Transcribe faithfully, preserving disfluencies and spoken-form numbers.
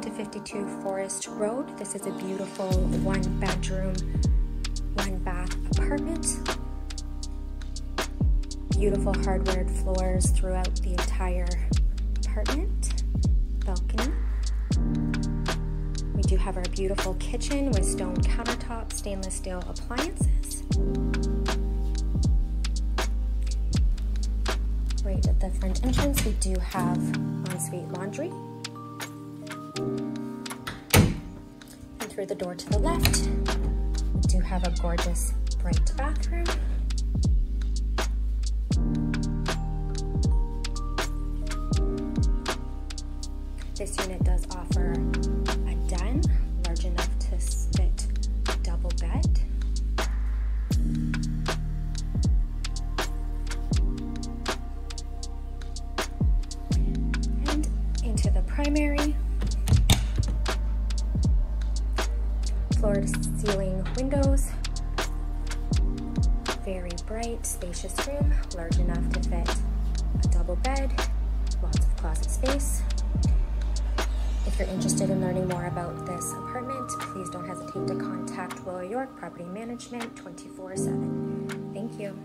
Welcome to fifty-two Forest Road. This is a beautiful one bedroom, one bath apartment. Beautiful hardwood floors throughout the entire apartment. Balcony. We do have our beautiful kitchen with stone countertops, stainless steel appliances. Right at the front entrance, we do have ensuite laundry. And through the door to the left, we do have a gorgeous, bright bathroom. This unit does offer a den large enough to fit double bed. And into the primary. Floor to ceiling windows. Very bright, spacious room, large enough to fit a double bed, lots of closet space. If you're interested in learning more about this apartment, please don't hesitate to contact Royal York Property Management twenty-four seven. Thank you.